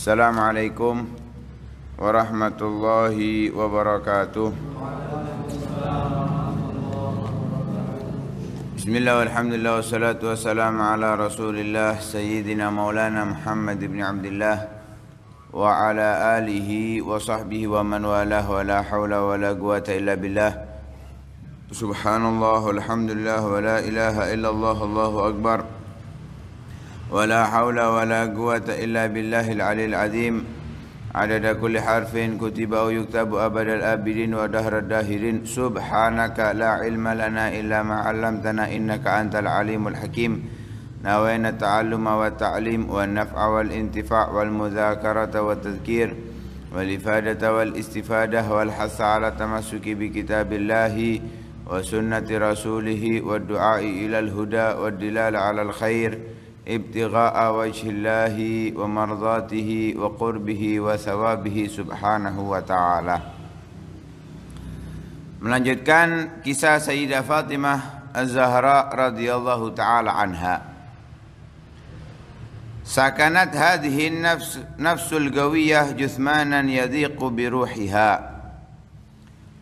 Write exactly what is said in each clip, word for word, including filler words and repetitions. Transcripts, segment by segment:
Assalamualaikum warahmatullahi wabarakatuh. Bismillah, walhamdulillah, wassalatu wassalamu ala rasulillah Sayyidina maulana Muhammad ibn Abdullah wa ala alihi wa sahbihi wa man walah, wa la hawla wa la quwata illa billah. Subhanallah, walhamdulillah, wa la ilaha illallah, Allahu akbar. Wa la hawla wa la quwata illa billahil alil azim. Adada kulli harfin kutiba wa yuktabu abadal abidin wa dahrad dahirin. Subhanaka la ilma lana illa ma'allamtana innaka antal alimul hakim. Nawaina ta'alluma wa ta'lim wa naf'a wal intifa' wal mudzakarata wa tadhkir wal ifadata wal istifadah wal hassa ala tamassuki bi kitabillahi wa sunnati rasulihi wa du'a'i ilal huda wa dilala alal khair ibtigha'a wajhillahi wa mardatihi wa qurbihi wa thawabihi subhanahu wa ta'ala. Melanjutkan kisah Sayyidah Fatimah Al-Zahra radhiyallahu ta'ala anha. سكنت هذه النفس نفس القوية جثمانا يضيق بروحها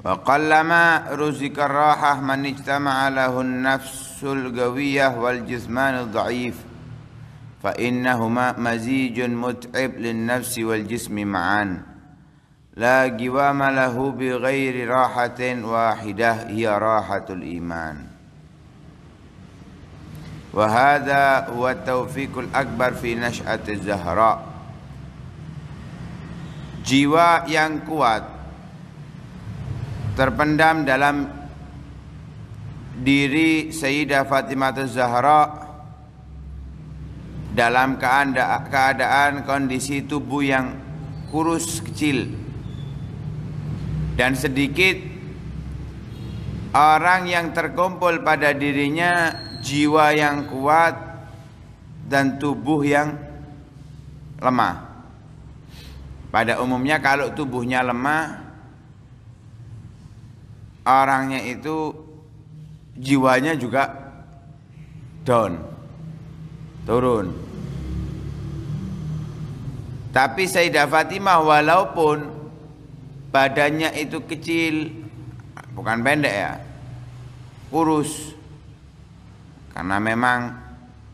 وقلما رزق الراحة من اجتمع له النفس القوية والجثمان الضعيف فإنهما مزيج متعب للنفس والجسم معا لا قوام له بغير راحة واحدة هي راحة الإيمان. وهذا هو التوفيق الأكبر في نشأة الزهراء. Jiwa yang kuat terpendam dalam diri Sayyidah Fatimah Al-Zahra dalam keadaan kondisi tubuh yang kurus kecil dan sedikit orang yang terkumpul pada dirinya jiwa yang kuat dan tubuh yang lemah. Pada umumnya kalau tubuhnya lemah, orangnya itu jiwanya juga down, turun. Tapi Sayyidah Fatimah walaupun badannya itu kecil, bukan pendek ya, kurus, karena memang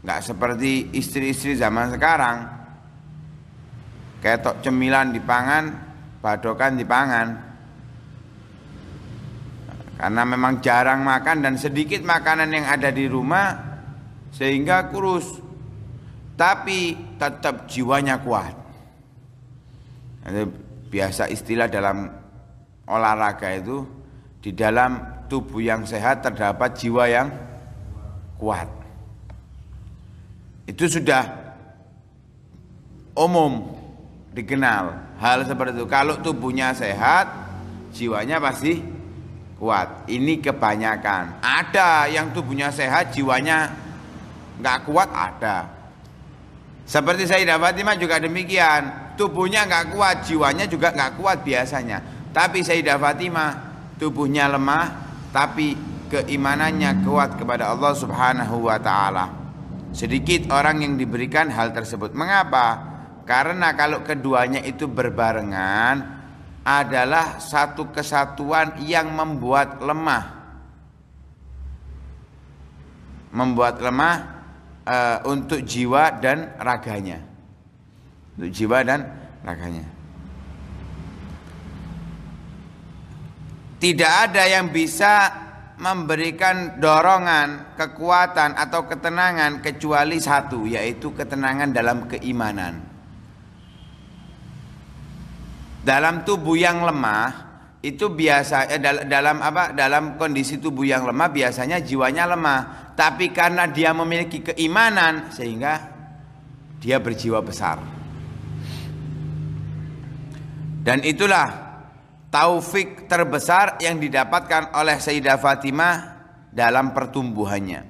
nggak seperti istri-istri zaman sekarang, ketok cemilan dipangan, badokan dipangan. Karena memang jarang makan dan sedikit makanan yang ada di rumah, sehingga kurus. Tapi tetap jiwanya kuat. Itu biasa istilah dalam olahraga itu, di dalam tubuh yang sehat terdapat jiwa yang kuat. Itu sudah umum dikenal hal seperti itu. Kalau tubuhnya sehat, jiwanya pasti kuat. Ini kebanyakan. Ada yang tubuhnya sehat, jiwanya nggak kuat, ada. Seperti Sayyidah Fatimah juga demikian. Tubuhnya nggak kuat, jiwanya juga nggak kuat biasanya. Tapi Sayyidah Fatimah tubuhnya lemah, tapi keimanannya kuat kepada Allah subhanahu wa ta'ala. Sedikit orang yang diberikan hal tersebut. Mengapa? Karena kalau keduanya itu berbarengan adalah satu kesatuan yang membuat lemah. Membuat lemah e, untuk jiwa dan raganya. Untuk jiwa dan raganya. Tidak ada yang bisa memberikan dorongan, kekuatan atau ketenangan kecuali satu, yaitu ketenangan dalam keimanan. Dalam tubuh yang lemah itu biasa eh, dalam apa? Dalam kondisi tubuh yang lemah biasanya jiwanya lemah, tapi karena dia memiliki keimanan sehingga dia berjiwa besar. Dan itulah taufik terbesar yang didapatkan oleh Sayyidah Fatimah dalam pertumbuhannya.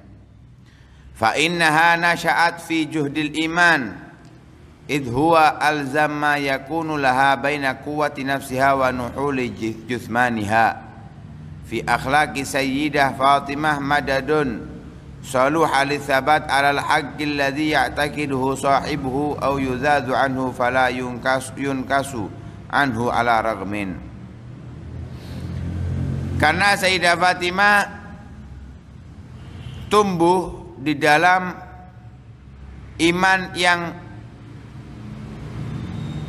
Fa innaha nasya'at fi juhdil iman idh huwa alzama yakunu laha baina quwwati nafsiha wa nuhuli jismaniha fi akhlaqi Sayyidah Fatimah madadun saluha li thabat alal haqqil ladzi ya'taqiduhu sahibuhu aw yuzadu anhu fala yunkasu yunkasu anhu ala raghmin. Karena Sayyidah Fatimah tumbuh di dalam iman yang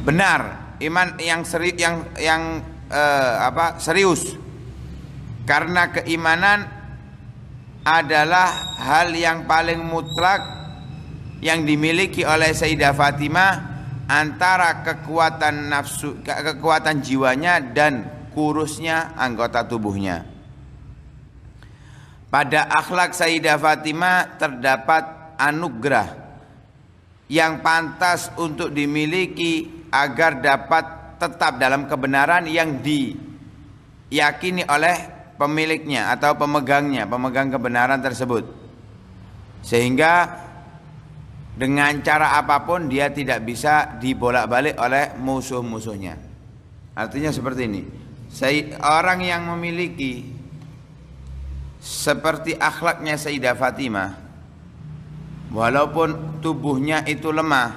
benar, iman yang seri, yang yang eh, apa serius. Karena keimanan adalah hal yang paling mutlak yang dimiliki oleh Sayyidah Fatimah antara kekuatan nafsu, kekuatan jiwanya dan kurusnya anggota tubuhnya. Pada akhlak Sayyidah Fatimah terdapat anugerah yang pantas untuk dimiliki agar dapat tetap dalam kebenaran yang diyakini oleh pemiliknya atau pemegangnya, pemegang kebenaran tersebut, sehingga dengan cara apapun dia tidak bisa dibolak-balik oleh musuh-musuhnya. Artinya seperti ini, orang yang memiliki seperti akhlaknya Sayyidah Fatimah, walaupun tubuhnya itu lemah,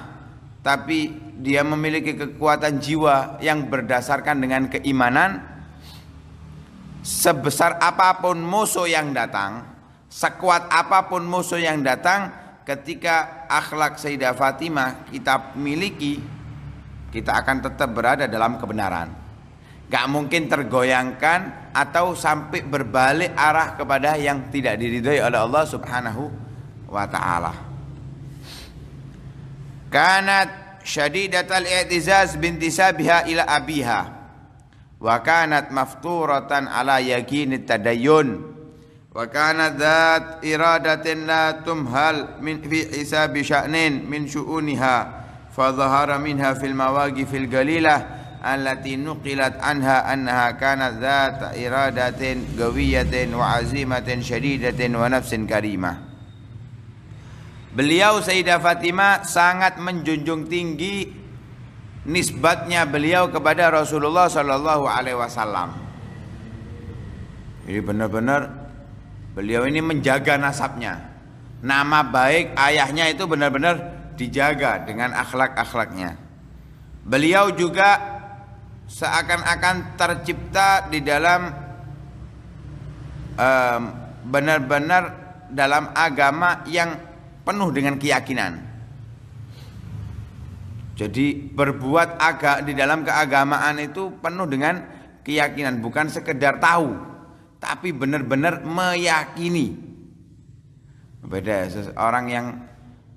tapi dia memiliki kekuatan jiwa yang berdasarkan dengan keimanan. Sebesar apapun musuh yang datang, sekuat apapun musuh yang datang, ketika akhlak Sayyidah Fatimah kita miliki, kita akan tetap berada dalam kebenaran. Gak mungkin tergoyangkan atau sampai berbalik arah kepada yang tidak diridhoi oleh Allah Subhanahu wa ta'ala. Kanat syadidatal i'tizaz binti sabiha ila abiha wa kanat mafturatan ala yaqini tadayyun wa kanat dzat iradatin la tumhal min fi hisabi sya'nin min syu'uniha fa dhahara minha fil mawaqifil galilah allati nuqilat anha annaha kanat dzat iradatin qawiyatin wa azimatin shadidatin wa nafsin karimah. Beliau Sayyidah Fatimah sangat menjunjung tinggi nisbatnya beliau kepada Rasulullah Shallallahu Alaihi Wasallam. Jadi benar-benar beliau ini menjaga nasabnya, nama baik ayahnya itu benar-benar dijaga dengan akhlak-akhlaknya. Beliau juga seakan-akan tercipta di dalam benar-benar um, dalam agama yang penuh dengan keyakinan. Jadi berbuat agak di dalam keagamaan itu penuh dengan keyakinan, bukan sekedar tahu, tapi benar-benar meyakini. Beda orang yang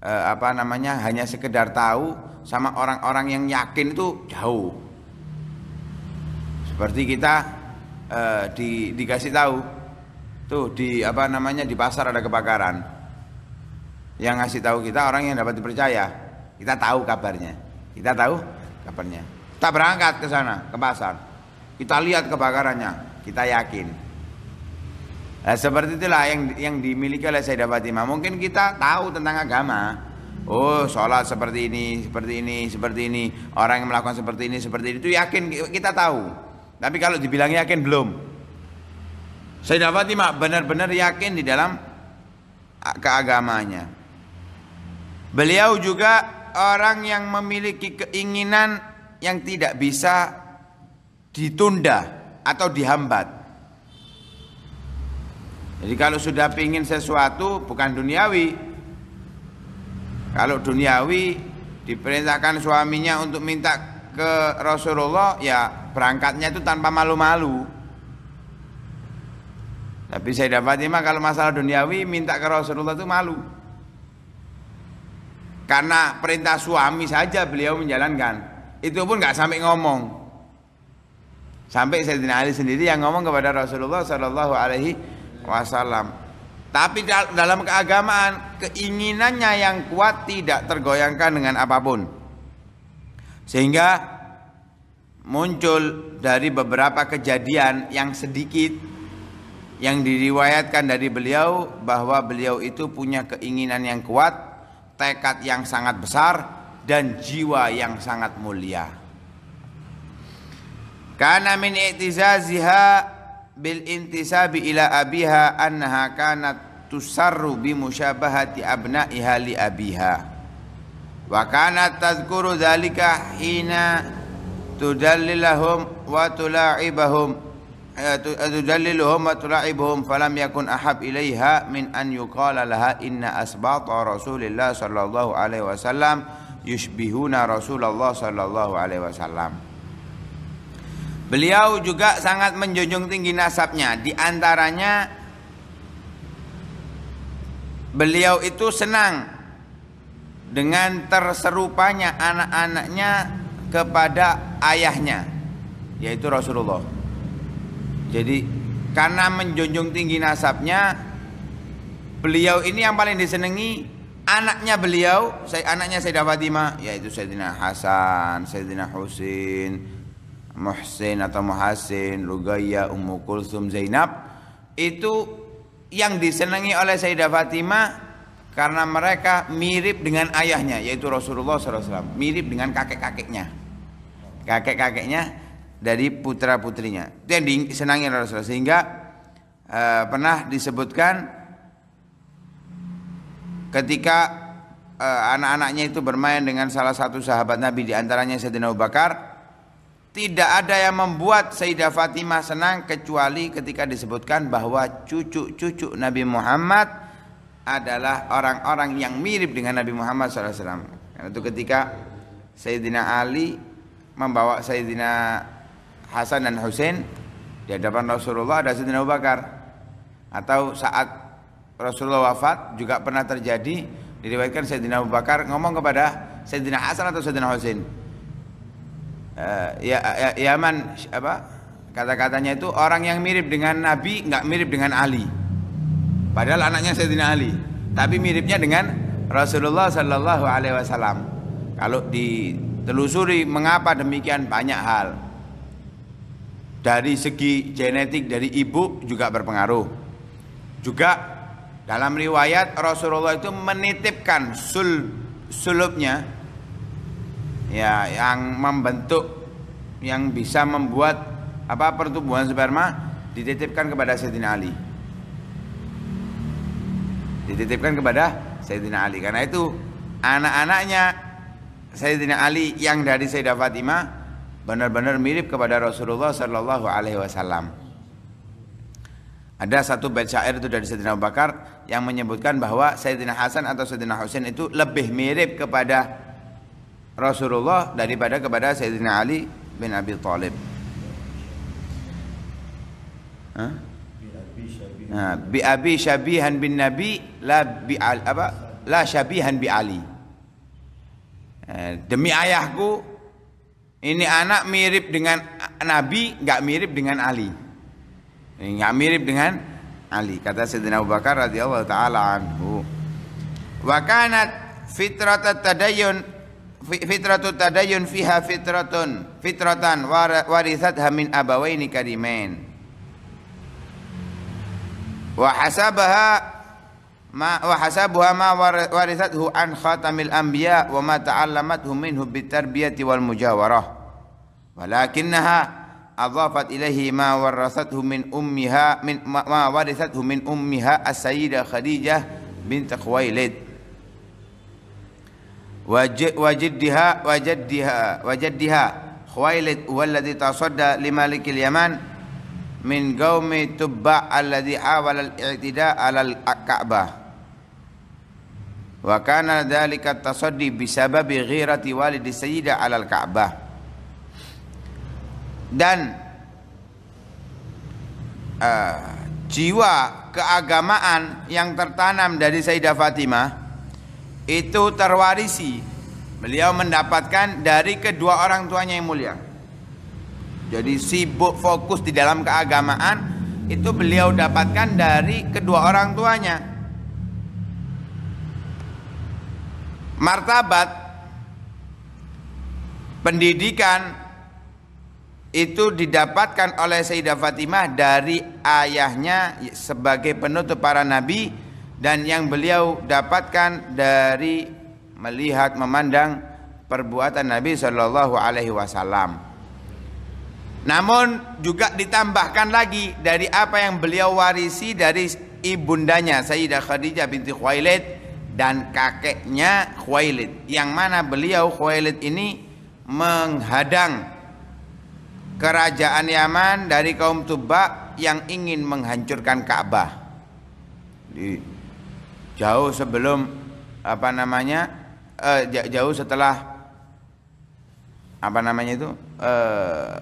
eh, apa namanya hanya sekedar tahu sama orang-orang yang yakin itu jauh. Seperti kita eh, di, dikasih tahu tuh di apa namanya di pasar ada kebakaran, yang ngasih tahu kita orang yang dapat dipercaya, kita tahu kabarnya. Kita tahu kabarnya. Kita berangkat ke sana, ke pasar. Kita lihat kebakarannya, kita yakin. Nah, seperti itulah yang yang dimiliki oleh Sayyidah Fatimah. Mungkin kita tahu tentang agama. Oh, sholat seperti ini, seperti ini, seperti ini. Orang yang melakukan seperti ini, seperti ini. Itu yakin, kita tahu. Tapi kalau dibilang yakin, belum. Sayyidah Fatimah benar-benar yakin di dalam keagamanya. Beliau juga orang yang memiliki keinginan yang tidak bisa ditunda atau dihambat. Jadi kalau sudah ingin sesuatu bukan duniawi. Kalau duniawi diperintahkan suaminya untuk minta ke Rasulullah, ya berangkatnya itu tanpa malu-malu. Tapi Sayyidah Fatimah kalau masalah duniawi minta ke Rasulullah itu malu. Karena perintah suami saja beliau menjalankan. Itu pun nggak sampai ngomong. Sampai Sayyidina Ali sendiri yang ngomong kepada Rasulullah Shallallahu Alaihi Wasallam. Tapi dalam keagamaan keinginannya yang kuat tidak tergoyangkan dengan apapun. Sehingga muncul dari beberapa kejadian yang sedikit yang diriwayatkan dari beliau bahwa beliau itu punya keinginan yang kuat, tekad yang sangat besar dan jiwa yang sangat mulia. Kana min i'tizaziha bil intisabi ila abiha annaha kanat tusarru bi musyabahati abna'iha li abiha wa kanat tazkuru dzalika hina tudallilahum wa tulaibahum tudalliluhum wa tulaibahum falam yakun ahab ilaiha min an yuqala laha inna asbata Rasulillah sallallahu alaihi wasallam yushbihuna Rasulullah sallallahu alaihi wasallam. Beliau juga sangat menjunjung tinggi nasabnya. Di antaranya beliau itu senang dengan terserupanya anak-anaknya kepada ayahnya, yaitu Rasulullah. Jadi karena menjunjung tinggi nasabnya, beliau ini yang paling disenangi anaknya beliau, anaknya Sayyidah Fatimah, yaitu Sayyidina Hasan, Sayyidina Husain, Muhsin atau Muhsin, Ruqayyah, Ummu Kulsum, Zainab. Itu yang disenangi oleh Sayyidah Fatimah karena mereka mirip dengan ayahnya, yaitu Rasulullah shallallahu alaihi wasallam. Mirip dengan kakek-kakeknya, kakek-kakeknya dari putra-putrinya. Itu yang disenangi oleh Rasulullah. Sehingga eh, pernah disebutkan ketika eh, anak-anaknya itu bermain dengan salah satu sahabat Nabi, diantaranya Sayyidina Abu Bakar, tidak ada yang membuat Sayyidah Fatimah senang kecuali ketika disebutkan bahwa cucu-cucu Nabi Muhammad adalah orang-orang yang mirip dengan Nabi Muhammad shallallahu alaihi wasallam. Itu ketika Sayyidina Ali membawa Sayyidina Hasan dan Husain di hadapan Rasulullah, ada Sayyidina Abu Bakar. Atau saat Rasulullah wafat juga pernah terjadi, diriwayatkan Sayyidina Abu Bakar ngomong kepada Sayyidina Hasan atau Sayyidina Husain, Uh, ya, ya, ya man, apa kata-katanya itu, orang yang mirip dengan Nabi nggak mirip dengan Ali, padahal anaknya Sayyidina Ali, tapi miripnya dengan Rasulullah Shallallahu Alaihi Wasallam. Kalau ditelusuri mengapa demikian, banyak hal. Dari segi genetik dari ibu juga berpengaruh. Juga dalam riwayat Rasulullah itu menitipkan sul sulubnya, ya, yang membentuk, yang bisa membuat apa pertumbuhan sperma, dititipkan kepada Sayyidina Ali. Dititipkan kepada Sayyidina Ali. Karena itu anak-anaknya Sayyidina Ali yang dari Sayyidah Fatimah benar-benar mirip kepada Rasulullah Shallallahu Alaihi Wasallam. Ada satu bait syair itu dari Sayyidina Abu Bakar yang menyebutkan bahwa Sayyidina Hasan atau Sayyidina Husain itu lebih mirip kepada Rasulullah daripada kepada Sayyidina Ali bin Abi Thalib. Hah? Nah, bi abi syabihan bin Nabi la bi al, apa? La syabihan bi Ali. Eh, demi ayahku, ini anak mirip dengan Nabi, nggak mirip dengan Ali. Nggak mirip dengan Ali, kata Sayyidina Abu Bakar radhiyallahu taala anhu. Wa kanat fitratat tadayyun Fitratut tadayun fiha fitratun Fitratan warithatha min abawaini karimain Wa hasabaha ma, Wa hasabuha ma warithathu an khatamil anbiya Wa ma ta'allamathu minhu bitarbiyati wal mujawarah Walakinnaha adhafat ilaihi ma warithathu min ummiha min, Ma warithathu min ummiha as-sayyidah Khadijah binti Khuwailid wajiddiha wajaddiha wajaddiha Khuwailid walladhi tasadda limalikil yaman min gaumi Tubba alladhi hawala al-i'tida' alal Ka'bah wa kana dhalika tasaddi bisababi ghirati walidi sayyidah alal Ka'bah. Dan uh, jiwa keagamaan yang tertanam dari Sayyidah Fatimah itu terwarisi, beliau mendapatkan dari kedua orang tuanya yang mulia. Jadi sibuk fokus di dalam keagamaan itu beliau dapatkan dari kedua orang tuanya. Martabat pendidikan itu didapatkan oleh Sayyidah Fatimah dari ayahnya sebagai penutup para nabi, dan yang beliau dapatkan dari melihat memandang perbuatan Nabi Shallallahu Alaihi Wasallam. Namun juga ditambahkan lagi dari apa yang beliau warisi dari ibundanya Sayyidah Khadijah binti Khuwailid dan kakeknya Khuwailid, yang mana beliau Khuwailid ini menghadang kerajaan Yaman dari kaum Tubba yang ingin menghancurkan Ka'bah. Jadi, jauh sebelum apa namanya eh, jauh setelah apa namanya itu eh,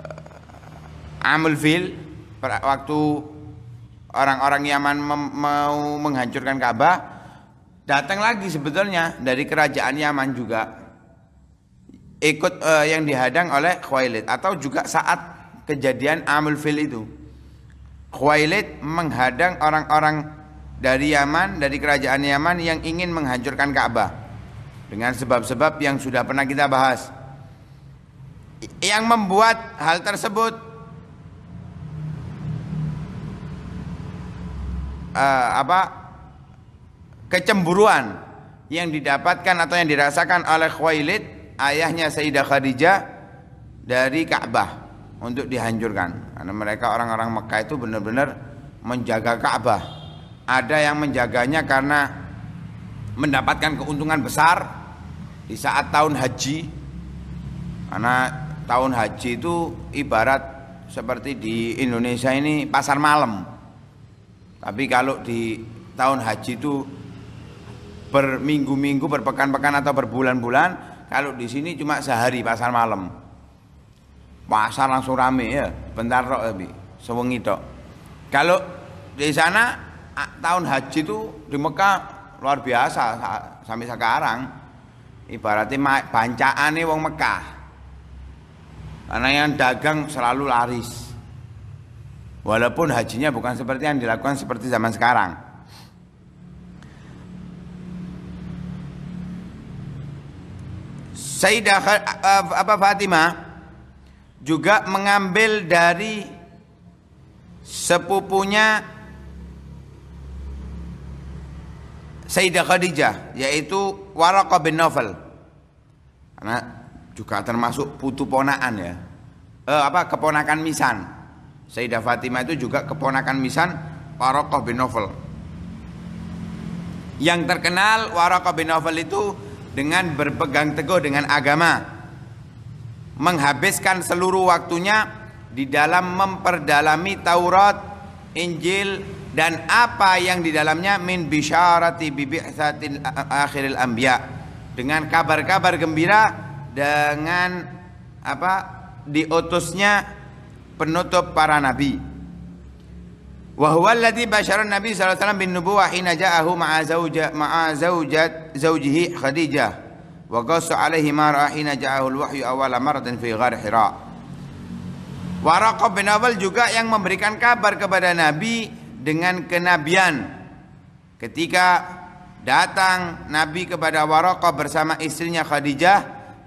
Amul Fil, waktu orang-orang Yaman mau menghancurkan Ka'bah, datang lagi sebetulnya dari kerajaan Yaman juga ikut uh, yang dihadang oleh Khuwailid, atau juga saat kejadian Amul Fil itu Khuwailid menghadang orang-orang dari Yaman, dari kerajaan Yaman yang ingin menghancurkan Ka'bah dengan sebab-sebab yang sudah pernah kita bahas. Yang membuat hal tersebut Uh, apa kecemburuan yang didapatkan atau yang dirasakan oleh Khuwailid, ayahnya Sayyidah Khadijah, dari Ka'bah untuk dihancurkan. Karena mereka orang-orang Mekah itu benar-benar menjaga Ka'bah. Ada yang menjaganya karena mendapatkan keuntungan besar di saat tahun haji, karena tahun haji itu ibarat seperti di Indonesia ini pasar malam. Tapi kalau di tahun haji itu berminggu-minggu, berpekan-pekan atau berbulan-bulan. Kalau di sini cuma sehari pasar malam. Pasar langsung rame ya, bentar tok tapi sewengi tok. Kalau di sana tahun haji itu di Mekah luar biasa sampai sekarang. Ibaratnya bancaane wong Mekah. Karena yang dagang selalu laris. Walaupun hajinya bukan seperti yang dilakukan seperti zaman sekarang. Sayyidah apa Fatimah juga mengambil dari sepupunya Sayyidah Khadijah, yaitu Waraqah bin Nawfal. Karena juga termasuk putu ponaan ya, eh, apa keponakan misan. Sayyidah Fatimah itu juga keponakan misan Waraqah bin Nawfal. Yang terkenal Waraqah bin Nawfal itu dengan berpegang teguh dengan agama, menghabiskan seluruh waktunya di dalam memperdalami Taurat, Injil, dan apa yang di dalamnya min bisyarati bibi'tsatil akhiril anbiya, dengan kabar-kabar gembira dengan apa diutusnya penutup para nabi. Wa huwa alladhi basyara an-nabi sallallahu alaihi wasallam bin nubuwah hina ja'ahu ma'a zawjat ma'a zawjat zawjihi Khadijah wa qassa alaihi ma ra'a hina ja'ahu al-wahyu awwala maratin fi ghar Hira. Waraqah bin Nawfal juga yang memberikan kabar kepada nabi dengan kenabian ketika datang nabi kepada Waraqah bersama istrinya Khadijah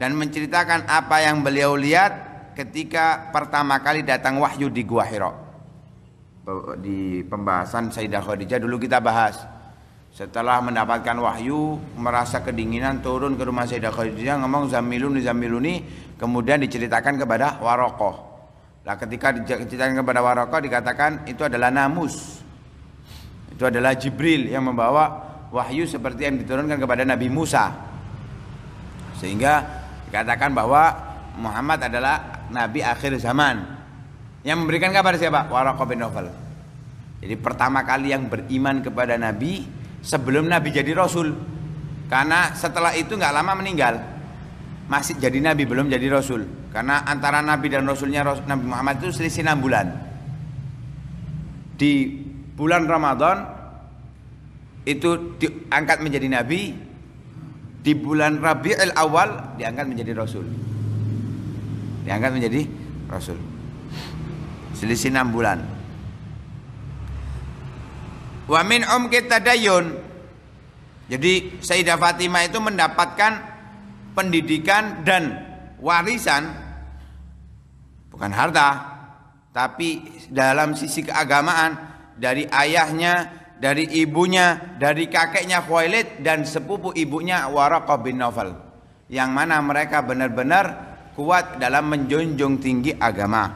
dan menceritakan apa yang beliau lihat ketika pertama kali datang wahyu di Gua Hira. Di pembahasan Sayyidah Khadijah dulu kita bahas, setelah mendapatkan wahyu merasa kedinginan, turun ke rumah Sayyidah Khadijah, ngomong zamiluni zamiluni, kemudian diceritakan kepada Waraqah. Nah, ketika diceritakan kepada Waraqah dikatakan itu adalah namus, itu adalah Jibril yang membawa wahyu seperti yang diturunkan kepada Nabi Musa, sehingga dikatakan bahwa Muhammad adalah nabi akhir zaman. Yang memberikan kabar siapa? Waraqah bin Nawfal. Jadi pertama kali yang beriman kepada nabi sebelum nabi jadi rasul. Karena setelah itu nggak lama meninggal. Masih jadi nabi, belum jadi rasul. Karena antara nabi dan rasulnya Nabi Muhammad itu selisih enam bulan. Di bulan Ramadan itu diangkat menjadi nabi, di bulan Rabi'ul Awal diangkat menjadi rasul. Diangkat menjadi rasul selisih enam bulan. Wa min umki tadayun. Jadi Sayyidah Fatimah itu mendapatkan pendidikan dan warisan, bukan harta, tapi dalam sisi keagamaan, dari ayahnya, dari ibunya, dari kakeknya Khuwailid, dan sepupu ibunya Waraqah bin Nawfal, yang mana mereka benar-benar kuat dalam menjunjung tinggi agama.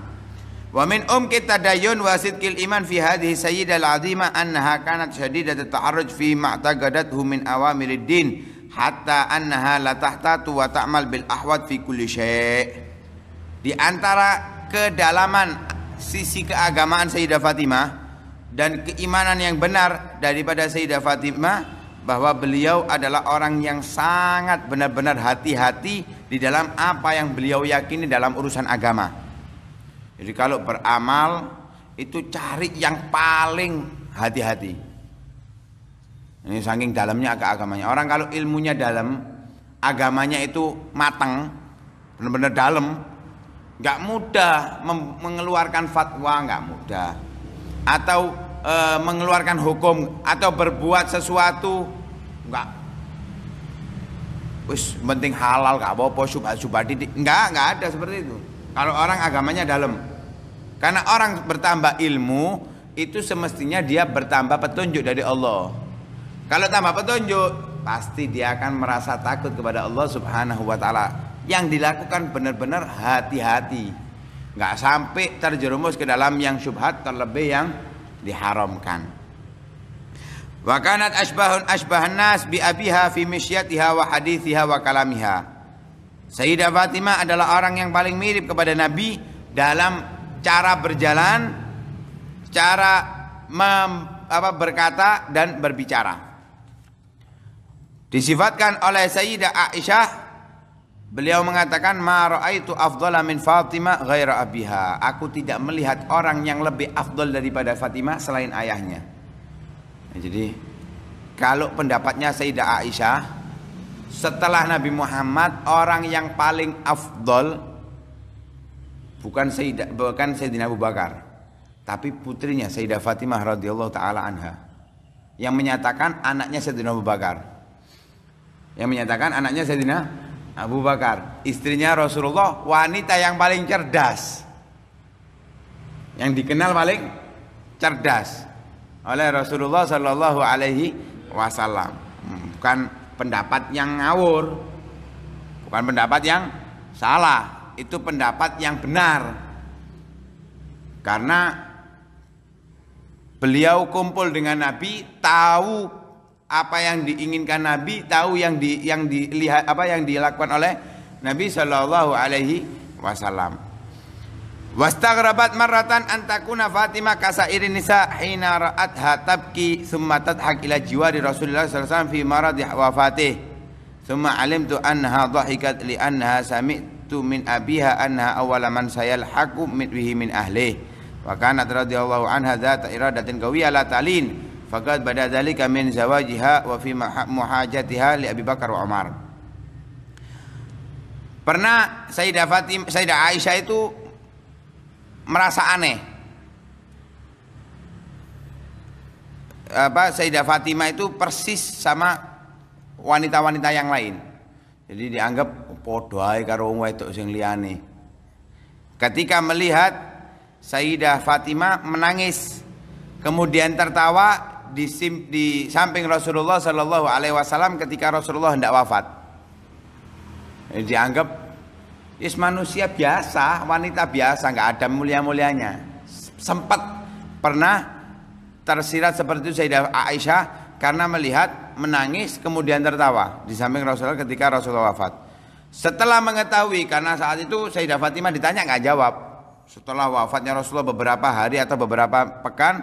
Wa min umki tadayyun wa sidqil iman fi hadhihi sayyidah al-azimah annaha kanat shadidat at-ta'arruj fi ma'taqadathu min awamilid din hatta annaha la tahtatu wa ta'mal bil ahwat fi kulli syai'. Di antara kedalaman sisi keagamaan Sayyidah Fatimah dan keimanan yang benar daripada Sayyidah Fatimah, bahwa beliau adalah orang yang sangat benar-benar hati-hati di dalam apa yang beliau yakini dalam urusan agama. Jadi kalau beramal itu cari yang paling hati-hati. Ini saking dalamnya agamanya. Orang kalau ilmunya dalam, agamanya itu matang, benar-benar dalam, nggak mudah mengeluarkan fatwa, nggak mudah, atau e, mengeluarkan hukum atau berbuat sesuatu. Enggak, wis penting halal, enggak apa-apa, subhat-subhat titik. Enggak, enggak ada seperti itu. Kalau orang agamanya dalam. Karena orang bertambah ilmu itu semestinya dia bertambah petunjuk dari Allah. Kalau tambah petunjuk, pasti dia akan merasa takut kepada Allah Subhanahu wa taala. Yang dilakukan benar-benar hati-hati. Enggak sampai terjerumus ke dalam yang subhat, terlebih yang diharamkan. Wa kanat asbahun asbahan nas bi abiha fi misyatiha wa hadithiha wa kalamiha. Sayyidah Fatimah adalah orang yang paling mirip kepada Nabi dalam cara berjalan, cara mem, apa, berkata dan berbicara. Disifatkan oleh Sayyidah Aisyah, beliau mengatakan ma ra'aitu afdhala min Fatimah ghaira abiha. Aku tidak melihat orang yang lebih afdol daripada Fatimah selain ayahnya. Jadi kalau pendapatnya Sayyidah Aisyah, setelah Nabi Muhammad orang yang paling afdol bukan Sayyidah, bukan Sayyidina Abu Bakar, tapi putrinya Sayyidah Fatimah radhiyallahu taala anha, yang menyatakan anaknya Sayyidina Abu Bakar, yang menyatakan anaknya Sayyidina Abu Bakar, istrinya Rasulullah, wanita yang paling cerdas, yang dikenal paling cerdas oleh Rasulullah Shallallahu Alaihi Wasallam. Bukan pendapat yang ngawur, bukan pendapat yang salah, itu pendapat yang benar. Karena beliau kumpul dengan Nabi, tahu apa yang diinginkan Nabi, tahu yang di, yang dilihat apa yang dilakukan oleh Nabi Shallallahu Alaihi Wasallam. Wastaghrabat marratan antakuna Fatimah kasairin nisa hina ra'atha tabki thumma tadhak ila jiwari Rasulullah sallallahu alaihi wasallam fi marad wafatih thumma alimtu anha dhahikat li anha sami'tu min abiha anha awwala man sayalhaqu bihi min ahlihi wa kanat radhiyallahu anha dzata iradatin qawiyya la talin faqad bada dzalika min zawajiha wa fi muhajatiha li Abi Bakar wa Umar. Pernah Sayyidah Fatimah, Sayyidah Aisyah itu merasa aneh, apa, Sayyidah Fatimah itu persis sama wanita-wanita yang lain. Jadi dianggap podo ae karo wong wedok sing liyane. Ketika melihat Sayyidah Fatimah menangis, kemudian tertawa di, di samping Rasulullah Shallallahu Alaihi Wasallam ketika Rasulullah hendak wafat, jadi dianggap is manusia biasa, wanita biasa, nggak ada mulia-mulianya. Sempat pernah tersirat seperti itu Sayyidah Aisyah karena melihat menangis kemudian tertawa di samping Rasulullah ketika Rasulullah wafat. Setelah mengetahui, karena saat itu Sayyidah Fatimah ditanya nggak jawab. Setelah wafatnya Rasulullah beberapa hari atau beberapa pekan,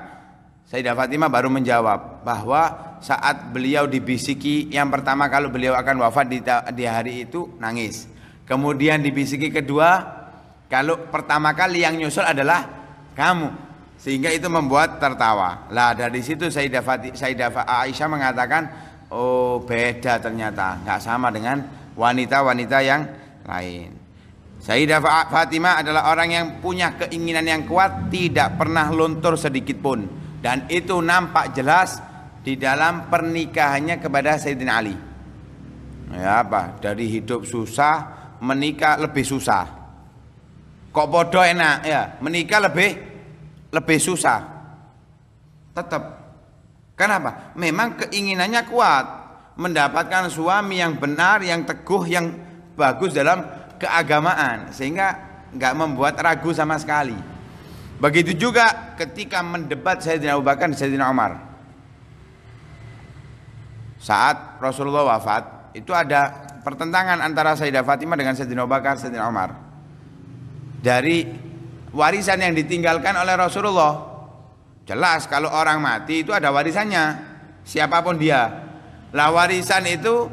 Sayyidah Fatimah baru menjawab bahwa saat beliau dibisiki yang pertama kalau beliau akan wafat di, di hari itu nangis. Kemudian dibisiki kedua, kalau pertama kali yang nyusul adalah kamu, sehingga itu membuat tertawa. Lah dari situ Sayyidah Fatimah, Sayyidah Aisyah mengatakan, oh beda ternyata, nggak sama dengan wanita-wanita yang lain. Sayyidah Fatimah adalah orang yang punya keinginan yang kuat, tidak pernah luntur sedikit pun, dan itu nampak jelas di dalam pernikahannya kepada Sayyidina Ali. Ya apa, dari hidup susah menikah lebih susah. Kok bodoh enak ya, menikah lebih lebih susah. Tetap. Kenapa? Memang keinginannya kuat mendapatkan suami yang benar, yang teguh, yang bagus dalam keagamaan, sehingga nggak membuat ragu sama sekali. Begitu juga ketika mendebat Sayyidina Abu Bakar dan Sayyidina Umar. Saat Rasulullah wafat, itu ada pertentangan antara Sayyidah Fatimah dengan Sayyidina Abu Bakar, Sayyidina Umar. Dari warisan yang ditinggalkan oleh Rasulullah. Jelas kalau orang mati itu ada warisannya, siapapun dia. Lah warisan itu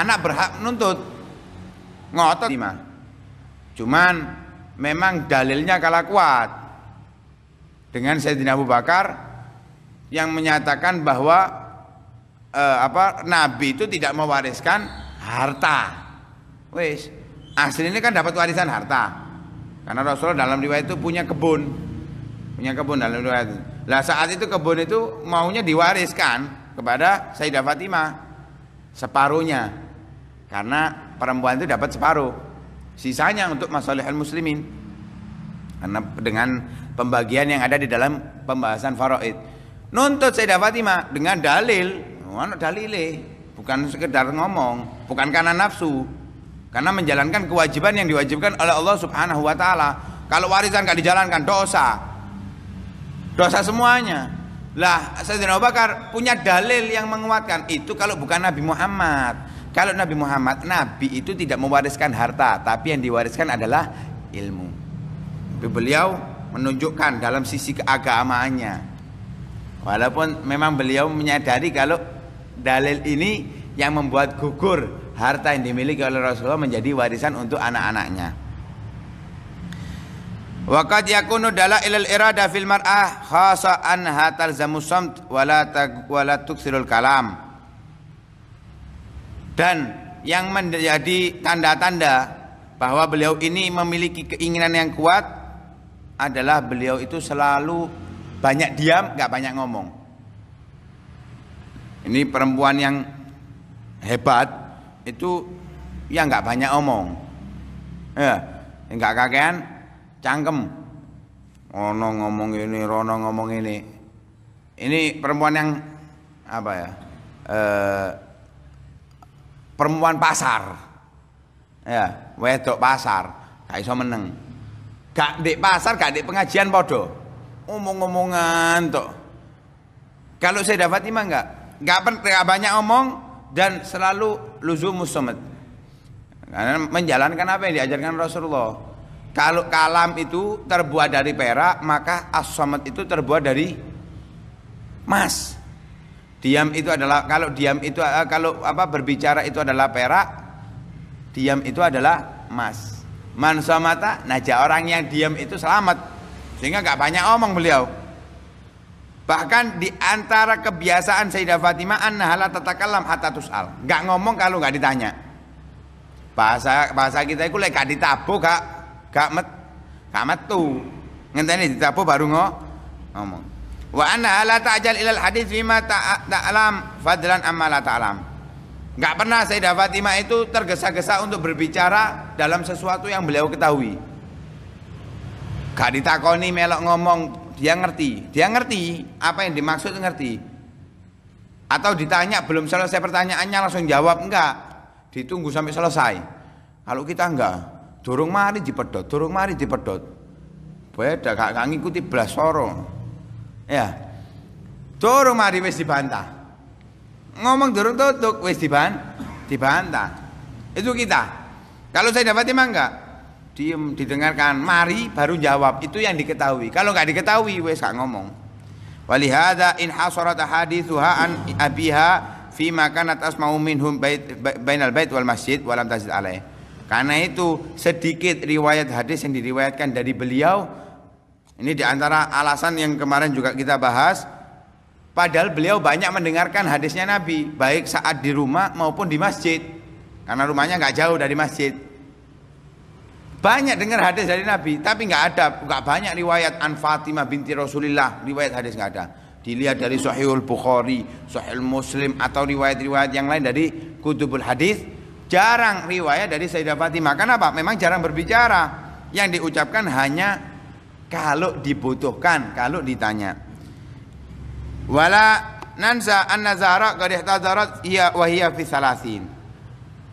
anak berhak nuntut. Ngotot. Cuman memang dalilnya kalah kuat dengan Sayyidina Abu Bakar yang menyatakan bahwa eh, apa Nabi itu tidak mewariskan harta. Wis, aslinya kan dapat warisan harta. Karena Rasulullah dalam riwayat itu punya kebun, punya kebun dalam riwayat. Lah saat itu kebun itu maunya diwariskan kepada Sayyidah Fatimah separuhnya. Karena perempuan itu dapat separuh. Sisanya untuk masalihul muslimin. Karena dengan pembagian yang ada di dalam pembahasan faraid. Nuntut Sayyidah Fatimah dengan dalil, ono dalile, bukan sekedar ngomong, bukan karena nafsu. Karena menjalankan kewajiban yang diwajibkan oleh Allah Subhanahu wa taala. Kalau warisan enggak dijalankan dosa. Dosa semuanya. Lah, Sayyidina Abu Bakar punya dalil yang menguatkan itu kalau bukan Nabi Muhammad. Kalau Nabi Muhammad, Nabi itu tidak mewariskan harta, tapi yang diwariskan adalah ilmu. Tapi beliau menunjukkan dalam sisi keagamaannya. Walaupun memang beliau menyadari kalau dalil ini yang membuat gugur harta yang dimiliki oleh Rasulullah menjadi warisan untuk anak-anaknya. Waqad yakunu dalailul irada fil mar'ah khasa'an hatal zamusamt wala wala tuksirul kalam. Dan yang menjadi tanda-tanda bahwa beliau ini memiliki keinginan yang kuat adalah beliau itu selalu banyak diam, nggak banyak ngomong. Ini perempuan yang hebat itu yang nggak banyak omong, ya, nggak kakean, cangkem. Ono ngomong ini, Rono ngomong ini. Ini perempuan yang apa ya? Eh, perempuan pasar, ya, wedok pasar, gak iso meneng, gak di pasar, gak di pengajian podo, omong-omongan tuh. Kalau Sayyidah Fatimah enggak, enggak banyak omong dan selalu luzumus somat, karena menjalankan apa yang diajarkan Rasulullah. Kalau kalam itu terbuat dari perak, maka as-somat itu terbuat dari emas. Diam itu adalah kalau diam itu kalau apa berbicara itu adalah perak, diam itu adalah emas. Man samata najah, orang yang diam itu selamat. Sehingga nggak banyak omong beliau. Bahkan di antara kebiasaan Sayyidah Fatimah annaha la tatakalam hatta tus'al. Nggak ngomong kalau nggak ditanya. Bahasa bahasa kita itu lek gak ditabuh gak gak met gak metu. Ngenteni ditabuh baru ngomong. Wa anna la ta'jal ilal hadits bima ta'lam fadlan amma la ta'lam. Enggak pernah Sayyidah Fatimah itu tergesa-gesa untuk berbicara dalam sesuatu yang beliau ketahui. Gak ditakoni melok ngomong, dia ngerti. Dia ngerti apa yang dimaksud, ngerti. Atau ditanya belum selesai pertanyaannya langsung jawab, enggak. Ditunggu sampai selesai. Kalau kita enggak, durung mari dipedot, durung mari dipedot. Beda gak, gak ngikuti belas soro. Ya, turun mari wis dibantah, ngomong turun tutup wis dibantah. Itu kita. Kalau Sayyidah Fatimah enggak, diem didengarkan, mari baru jawab. Itu yang diketahui. Kalau nggak diketahui wis gak ngomong. Walihada in hasarat haditsuha an abiha fi ma kanat asma'u minhum bainal bait wal masjid wa lam tazid alaih. Karena itu sedikit riwayat hadis yang diriwayatkan dari beliau. Ini diantara alasan yang kemarin juga kita bahas. Padahal beliau banyak mendengarkan hadisnya Nabi, baik saat di rumah maupun di masjid, karena rumahnya nggak jauh dari masjid. Banyak dengar hadis dari Nabi, tapi nggak ada, nggak banyak riwayat an Fatimah binti Rasulillah, riwayat hadis nggak ada. Dilihat dari Sahihul Bukhari, Sahih Muslim atau riwayat-riwayat yang lain dari Kutubul Hadis, jarang riwayat dari Sayyidah Fatimah. Kenapa? Memang jarang berbicara. Yang diucapkan hanya kalau dibutuhkan, kalau ditanya. Wala nansa anna Zahra qad ihtazarat hiya wa hiya fi salasin.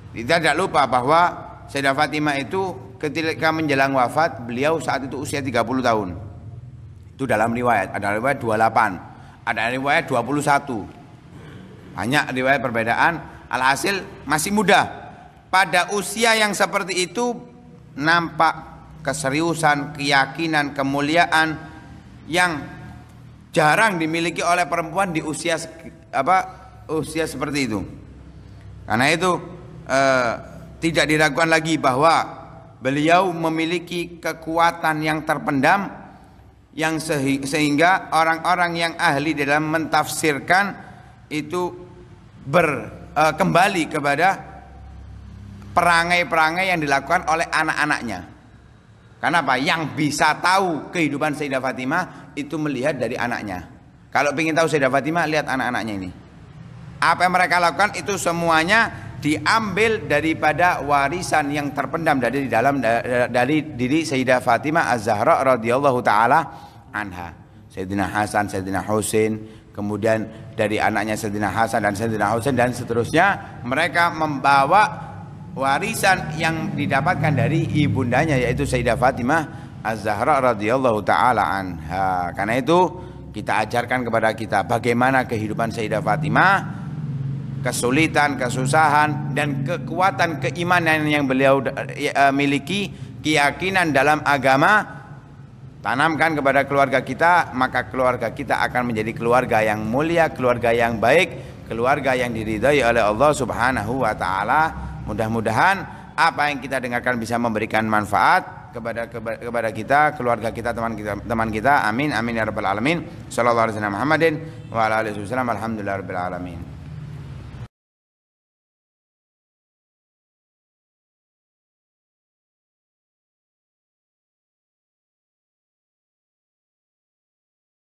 Tidak lupa bahwa Sayyidah Fatimah itu ketika menjelang wafat beliau saat itu usia tiga puluh tahun. Itu dalam riwayat, ada riwayat dua puluh delapan, ada riwayat dua puluh satu. Banyak riwayat perbedaan, alhasil masih muda. Pada usia yang seperti itu nampak keseriusan, keyakinan, kemuliaan yang jarang dimiliki oleh perempuan di usia apa usia seperti itu. Karena itu eh, tidak diragukan lagi bahwa beliau memiliki kekuatan yang terpendam, yang sehingga orang-orang yang ahli dalam mentafsirkan itu ber, eh, kembali kepada perangai-perangai yang dilakukan oleh anak-anaknya. Karena apa? Yang bisa tahu kehidupan Sayyidah Fatimah itu melihat dari anaknya. Kalau ingin tahu Sayyidah Fatimah, lihat anak-anaknya ini. Apa yang mereka lakukan itu semuanya diambil daripada warisan yang terpendam dari di dalam dari diri Sayyidah Fatimah Al-Zahra radhiyallahu taala anha. Sayyidina Hasan, Sayyidina Husain, kemudian dari anaknya Sayyidina Hasan dan Sayyidina Husain dan seterusnya, mereka membawa warisan yang didapatkan dari ibundanya yaitu Sayyidah Fatimah Az-Zahra radhiyallahu taala anha. Karena itu kita ajarkan kepada kita bagaimana kehidupan Sayyidah Fatimah, kesulitan, kesusahan dan kekuatan keimanan yang beliau miliki, keyakinan dalam agama, tanamkan kepada keluarga kita, maka keluarga kita akan menjadi keluarga yang mulia, keluarga yang baik, keluarga yang diridhai oleh Allah Subhanahu wa taala. Mudah-mudahan apa yang kita dengarkan bisa memberikan manfaat kepada kepada kita, keluarga kita, teman kita, teman kita. Amin amin ya rabbal alamin. Sallallahu alaihi wasallam Muhammadin wa ala alihi wasallam. Alhamdulillahirabbil alamin.